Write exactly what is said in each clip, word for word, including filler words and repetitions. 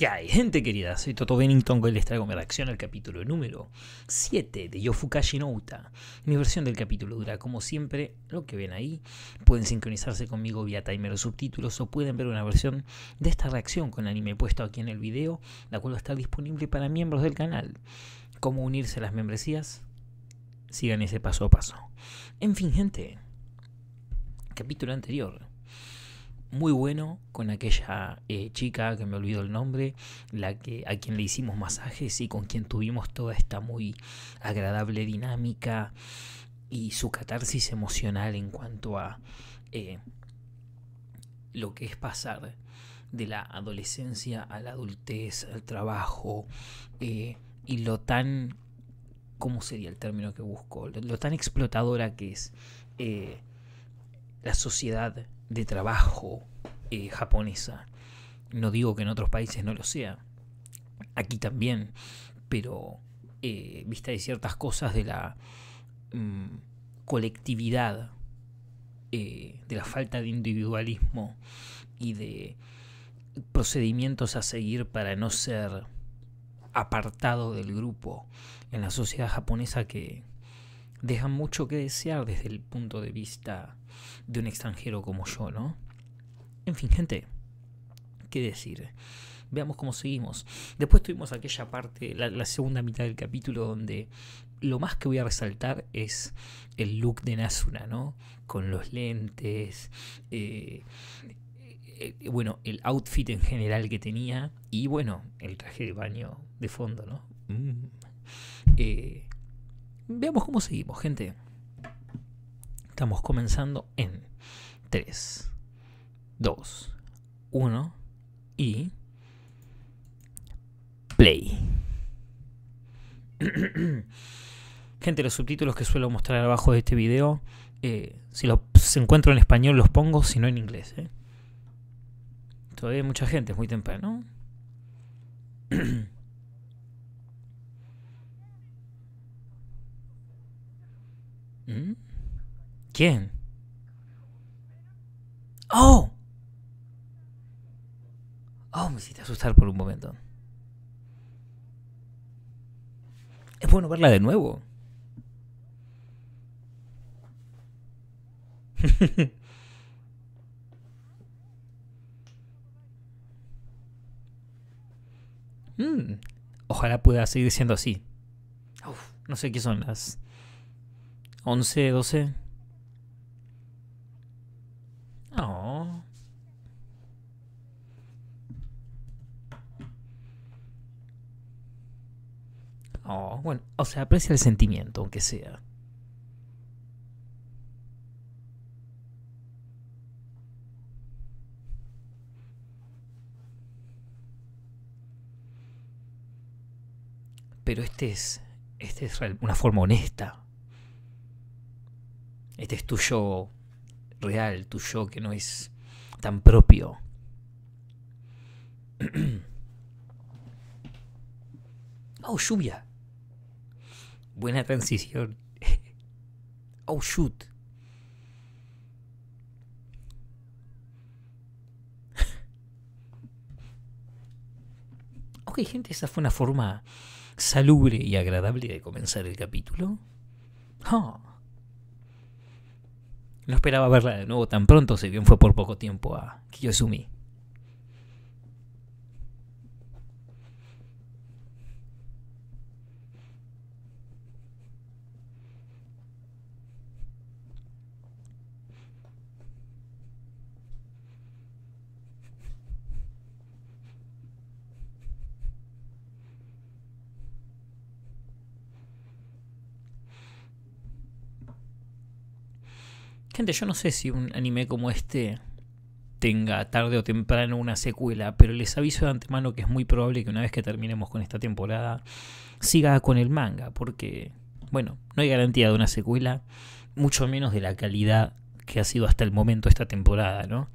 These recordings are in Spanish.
¿Qué hay, gente querida? Soy Toto Bennington, hoy les traigo mi reacción al capítulo número siete de Yofukashi no Uta. Mi versión del capítulo dura, como siempre, lo que ven ahí. Pueden sincronizarse conmigo vía timer o subtítulos, o pueden ver una versión de esta reacción con anime puesto aquí en el video, la cual va a estar disponible para miembros del canal. ¿Cómo unirse a las membresías? Sigan ese paso a paso. En fin, gente, capítulo anterior muy bueno, con aquella eh, chica que me olvidó el nombre, la que, a quien le hicimos masajes y con quien tuvimos toda esta muy agradable dinámica y su catarsis emocional en cuanto a eh, lo que es pasar de la adolescencia a la adultez, al trabajo eh, y lo tan, ¿cómo sería el término que busco? Lo, lo tan explotadora que es eh, la sociedad de trabajo eh, japonesa. No digo que en otros países no lo sea, aquí también, pero eh, vista de ciertas cosas de la mmm, colectividad, eh, de la falta de individualismo y de procedimientos a seguir para no ser apartado del grupo en la sociedad japonesa, que dejan mucho que desear desde el punto de vista de un extranjero como yo, ¿no? En fin, gente, ¿qué decir? Veamos cómo seguimos. Después tuvimos aquella parte, la, la segunda mitad del capítulo, donde lo más que voy a resaltar es el look de Nazuna, ¿no? Con los lentes, eh, eh, bueno, el outfit en general que tenía y, bueno, el traje de baño de fondo, ¿no? Mm. Eh... Veamos cómo seguimos, gente. Estamos comenzando en tres, dos, uno y play. Gente, los subtítulos que suelo mostrar abajo de este video, eh, si los encuentro en español los pongo, si no en inglés. ¿eh? Todavía hay mucha gente, es muy temprano. ¿Quién? ¡Oh! ¡Oh! Me hiciste asustar por un momento. Es bueno verla de nuevo. mm. Ojalá pueda seguir siendo así. Uf, no sé qué son las once, doce. Oh. Oh, bueno, o sea, aprecia el sentimiento, aunque sea. Pero este es, este es una forma honesta. Este es tu yo real, tu yo que no es tan propio. Oh, lluvia. Buena transición. Oh, shoot. Ok, gente, esa fue una forma salubre y agradable de comenzar el capítulo. Oh. No esperaba verla de nuevo tan pronto, si bien fue por poco tiempo a Kiyosumi. Gente, yo no sé si un anime como este tenga tarde o temprano una secuela, pero les aviso de antemano que es muy probable que una vez que terminemos con esta temporada siga con el manga, porque, bueno, no hay garantía de una secuela, mucho menos de la calidad que ha sido hasta el momento esta temporada, ¿no?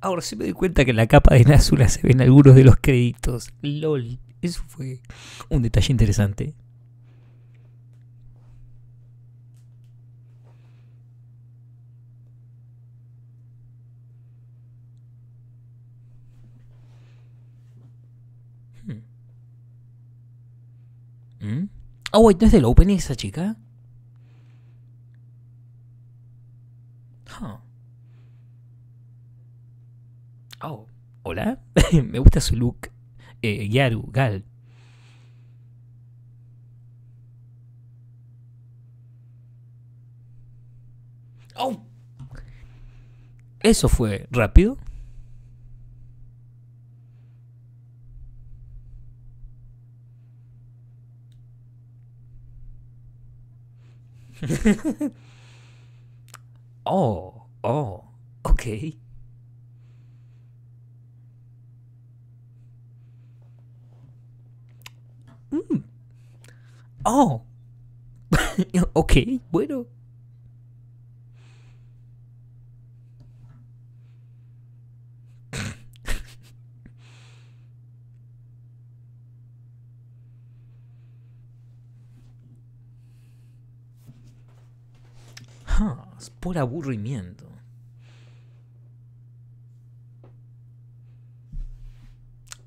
Ahora sí me doy cuenta que en la capa de Nazuna se ven algunos de los créditos. LOL. Eso fue un detalle interesante. ¿Mm? Oh, wait, ¿no es del opening esa chica? Huh. Oh, hola. Me gusta su look. Eh, Yaru Gal. Oh. Eso fue rápido. Oh, oh, ok. Mm. Oh, ok, bueno. Por aburrimiento.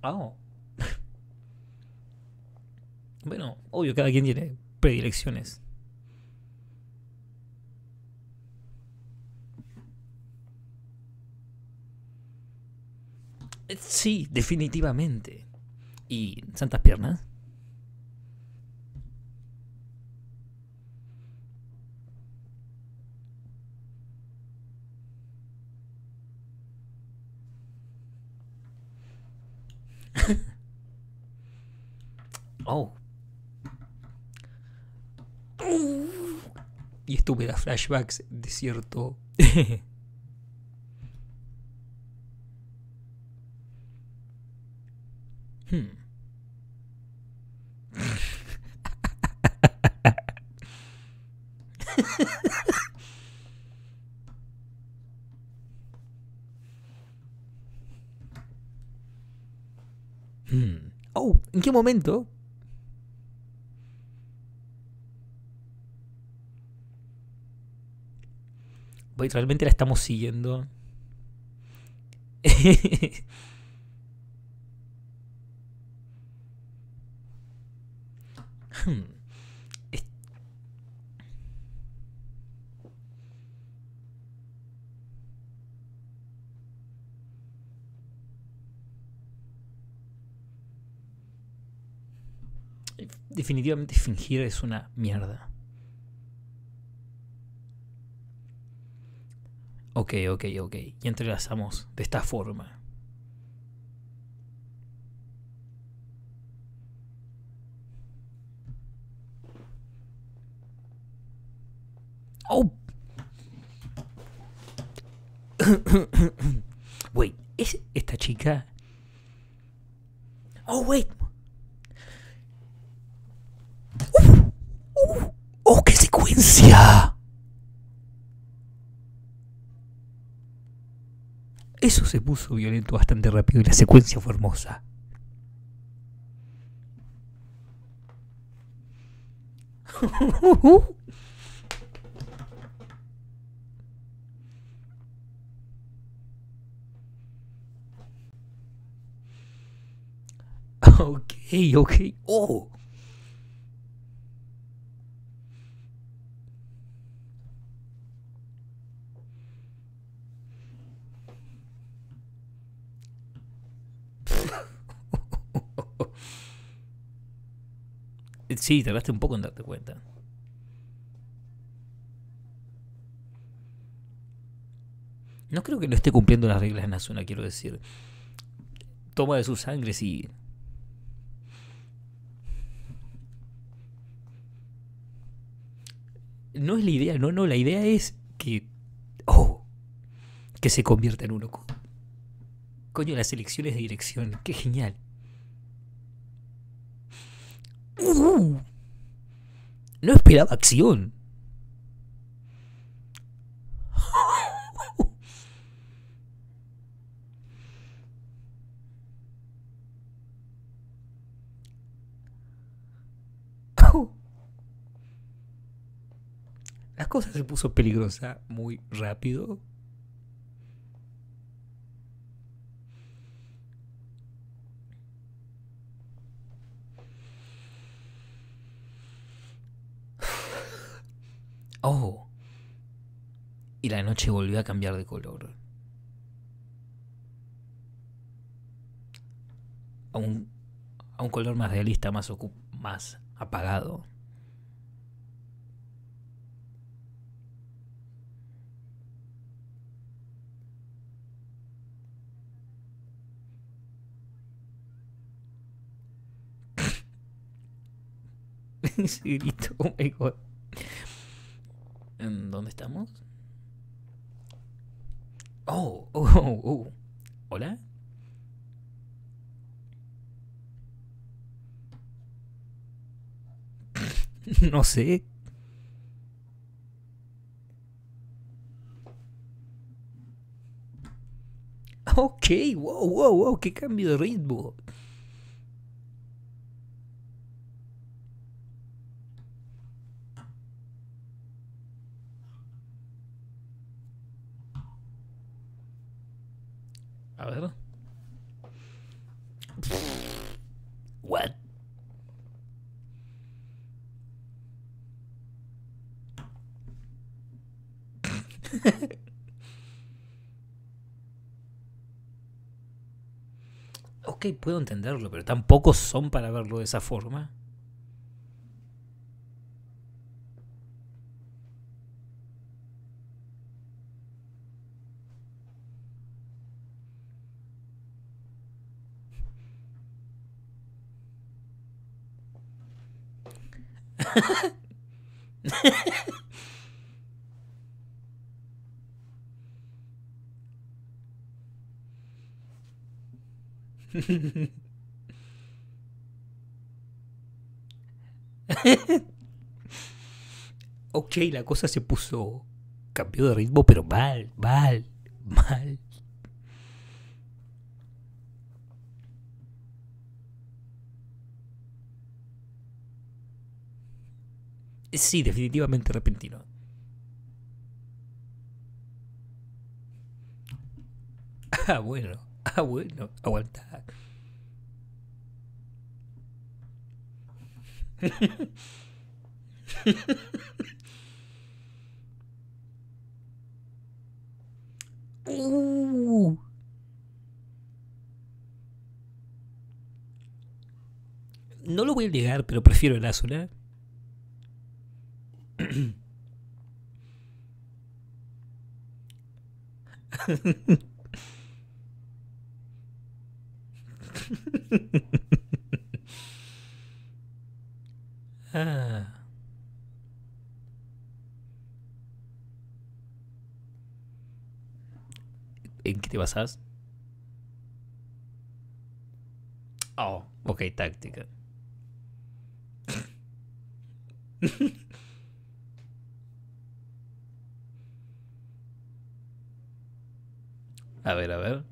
Oh. Bueno, obvio, cada quien tiene predilecciones. Sí, definitivamente. ¿Y santas piernas? Oh. Y estúpidas flashbacks de cierto. hmm. hmm. Oh, ¿en qué momento? Realmente la estamos siguiendo. Definitivamente fingir es una mierda. Ok, ok, ok. Y entrelazamos de esta forma. Oh. Wait, ¿es esta chica? Oh, wait. Uh, uh, oh, qué secuencia. Eso se puso violento bastante rápido y la secuencia fue hermosa. Ok, ok. Oh. Sí, tardaste un poco en darte cuenta. No creo que no esté cumpliendo las reglas de Nazuna, quiero decir. Toma de sus sangres y... No es la idea, no, no, la idea es que... Oh, que se convierta en uno. Coño, las elecciones de dirección, qué genial. Uh, no esperaba acción. Las cosas se puso peligrosa muy rápido. Oh. Y la noche volvió a cambiar de color. A un, a un color más realista, más, ocu más apagado. Ese grito, oh my god. ¿Dónde estamos? Oh, oh, oh, oh. ¿Hola? No sé. Ok, wow, wow, wow, qué cambio de ritmo. A ver. What? Ok, puedo entenderlo, pero tampoco son para verlo de esa forma. Ok, la cosa se puso, cambió de ritmo, pero mal, mal, mal. Sí, definitivamente repentino. Ah, bueno, ah, bueno, aguanta. uh. No lo voy a negar, pero prefiero el azul, ¿eh? ah. ¿En qué te basas? Oh, ok, táctica. A ver, a ver.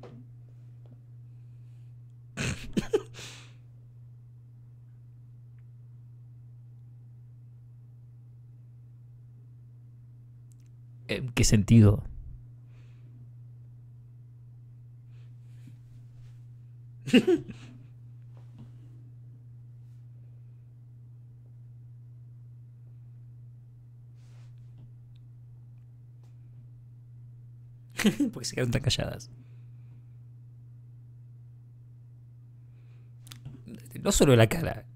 ¿En qué sentido? Porque se quedaron tan calladas. No solo la cara.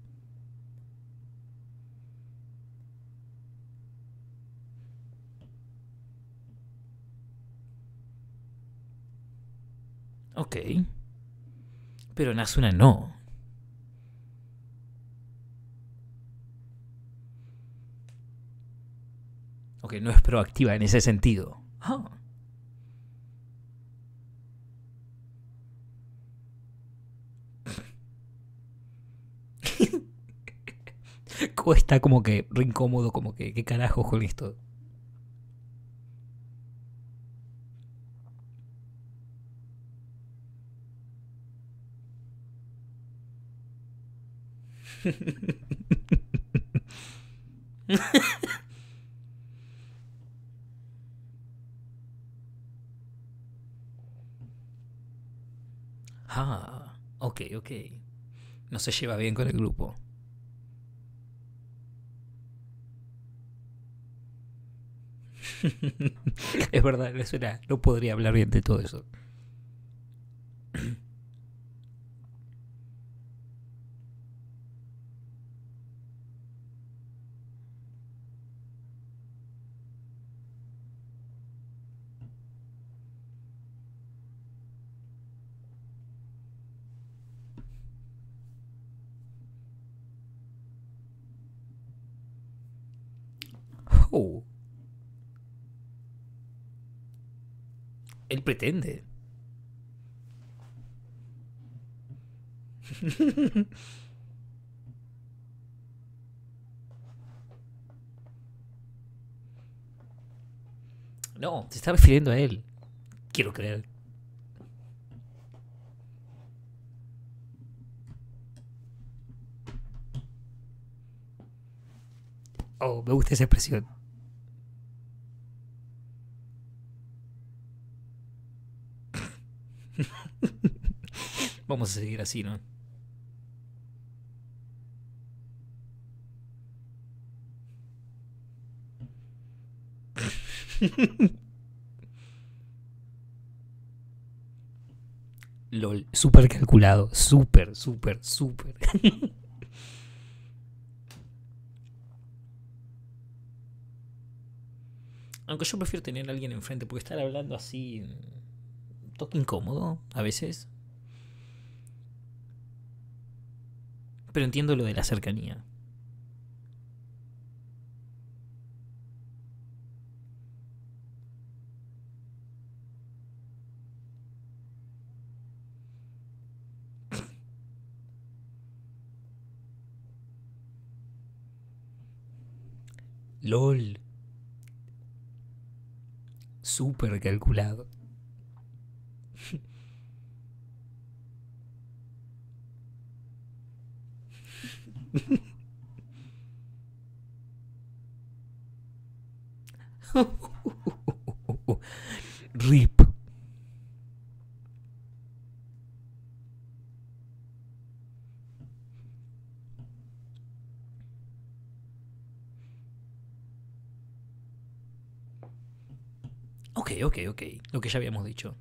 Ok. Pero Nazuna no. Ok, no es proactiva en ese sentido. Oh. Ko está como que re incómodo, como que, ¿qué carajo con esto? Ah, ok, ok. No se lleva bien con el grupo. Es verdad, Nazuna no podría hablar bien de todo eso. Oh. Él pretende. No, se está refiriendo a él. Quiero creer. Oh, me gusta esa expresión. Vamos a seguir así, ¿no? LOL, súper calculado, súper, súper, súper. Aunque yo prefiero tener a alguien enfrente, porque estar hablando así, un toque incómodo a veces. Pero entiendo lo de la cercanía. LOL. Súper calculado. Rip. Ok, ok, ok. Lo que ya habíamos dicho.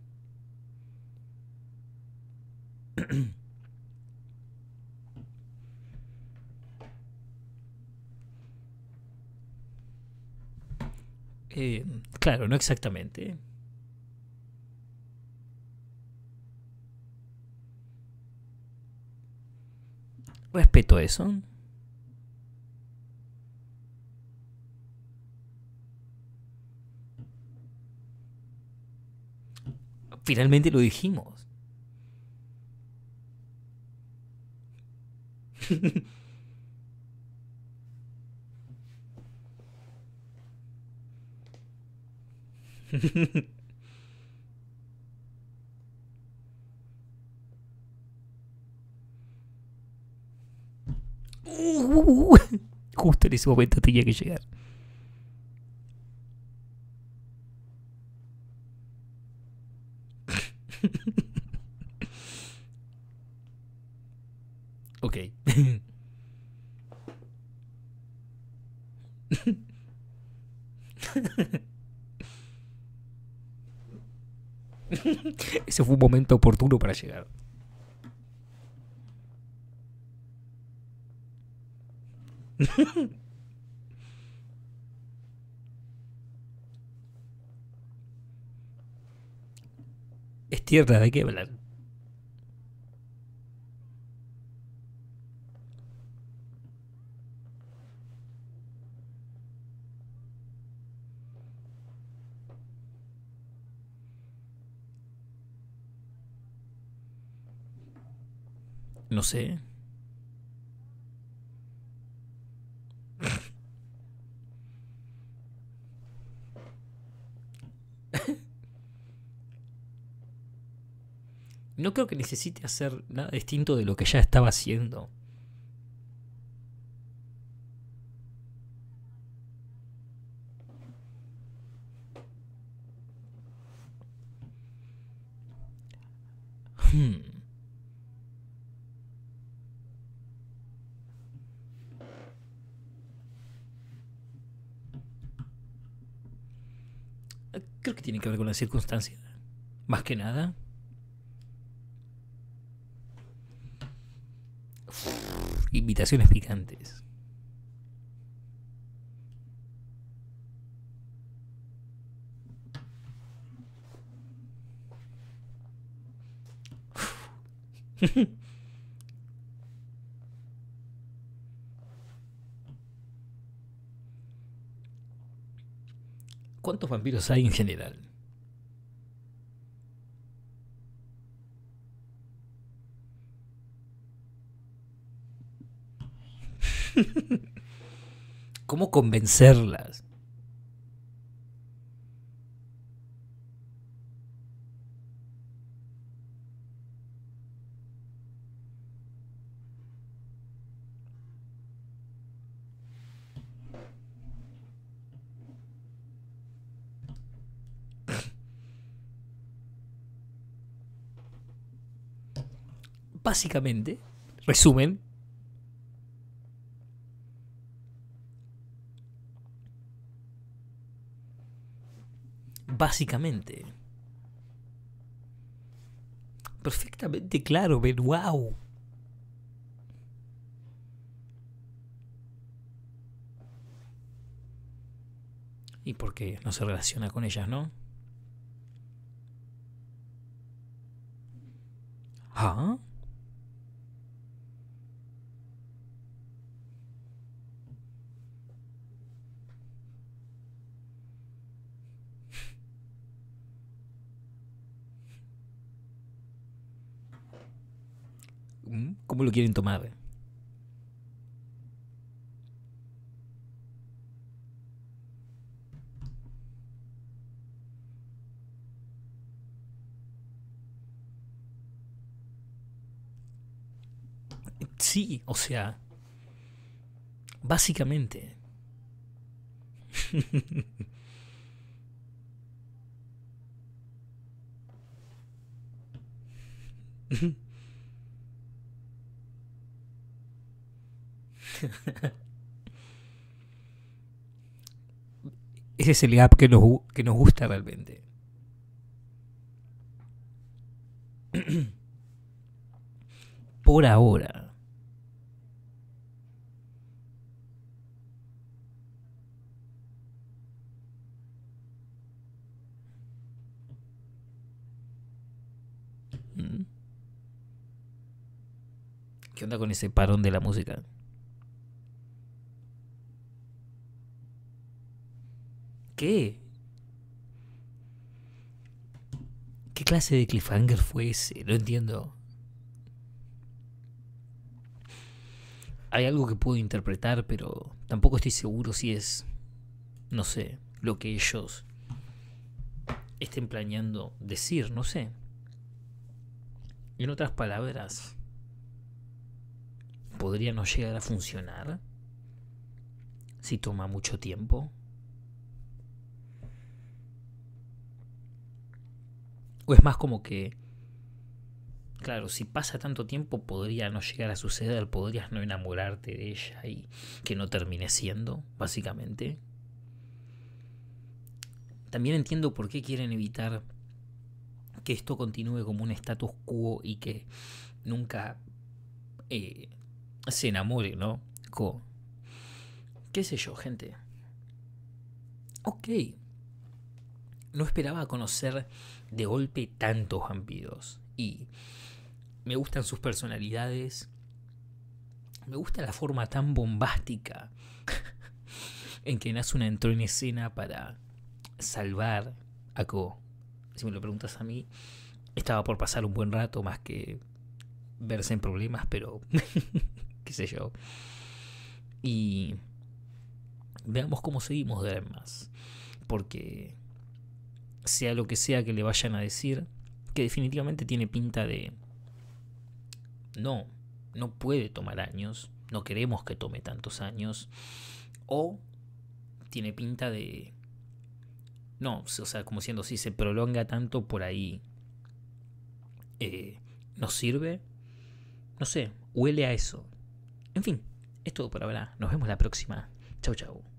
Eh, claro, no exactamente. Respeto eso. Finalmente lo dijimos. uh, justo en ese momento tenía que llegar. Ok. Ese fue un momento oportuno para llegar. Es tierra, ¿de qué hablar? No sé. No creo que necesite hacer nada distinto de lo que ya estaba haciendo. Hmm. Creo que tiene que ver con la circunstancia. Más que nada. Uf, invitaciones picantes. Uf. ¿Cuántos vampiros hay en general? ¿Cómo convencerlas? Básicamente, resumen, básicamente, perfectamente claro, pero wow. ¿Y por qué no se relaciona con ellas, no? ¿Ah? ¿Cómo lo quieren tomar? Sí, o sea, básicamente. Ese es el gap que nos, que nos gusta realmente. Por ahora. ¿Qué onda con ese parón de la música? ¿Qué? ¿Qué clase de cliffhanger fue ese? No entiendo. Hay algo que puedo interpretar, pero tampoco estoy seguro si es, no sé, lo que ellos estén planeando decir, no sé. En otras palabras, ¿podría no llegar a funcionar si toma mucho tiempo? O es más como que, claro, si pasa tanto tiempo podría no llegar a suceder, podrías no enamorarte de ella y que no termine siendo, básicamente. También entiendo por qué quieren evitar que esto continúe como un status quo y que nunca eh, se enamore, ¿no? Ko. ¿Qué sé yo, gente? Ok. No esperaba conocer de golpe tantos vampiros. Y me gustan sus personalidades. Me gusta la forma tan bombástica en que Nazuna entró en escena para salvar a Ko. Si me lo preguntas a mí, estaba por pasar un buen rato más que verse en problemas, pero qué sé yo. Y veamos cómo seguimos de más. Porque sea lo que sea que le vayan a decir, que definitivamente tiene pinta de no, no puede tomar años, no queremos que tome tantos años, o tiene pinta de no, o sea, como siendo si se prolonga tanto por ahí eh, nos sirve, no sé, huele a eso. En fin, es todo por ahora, nos vemos la próxima, chau chau.